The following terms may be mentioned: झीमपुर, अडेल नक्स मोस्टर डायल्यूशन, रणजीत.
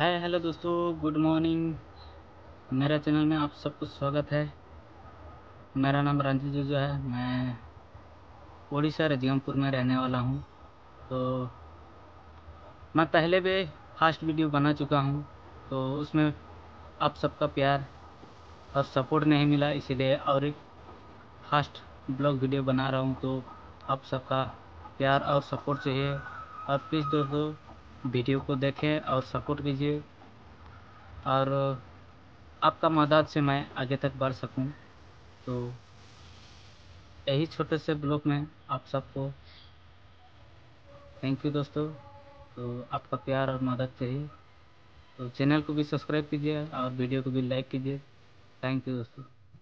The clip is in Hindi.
हाय हेलो दोस्तों, गुड मॉर्निंग। मेरा चैनल में आप सबको स्वागत है। मेरा नाम रणजीत जो है, मैं उड़ीसा के झीमपुर में रहने वाला हूं। तो मैं पहले भी फास्ट वीडियो बना चुका हूं, तो उसमें आप सबका प्यार और सपोर्ट नहीं मिला, इसीलिए और एक फास्ट ब्लॉग वीडियो बना रहा हूं। तो आप सबका प्यार और सपोर्ट चाहिए और प्लीज़ दोस्तों वीडियो को देखें और सपोर्ट कीजिए और आपका मदद से मैं आगे तक बढ़ सकूं। तो यही छोटे से ब्लॉग में आप सबको थैंक यू दोस्तों। तो आपका प्यार और मदद चाहिए, तो चैनल को भी सब्सक्राइब कीजिए और वीडियो को भी लाइक कीजिए। थैंक यू दोस्तों।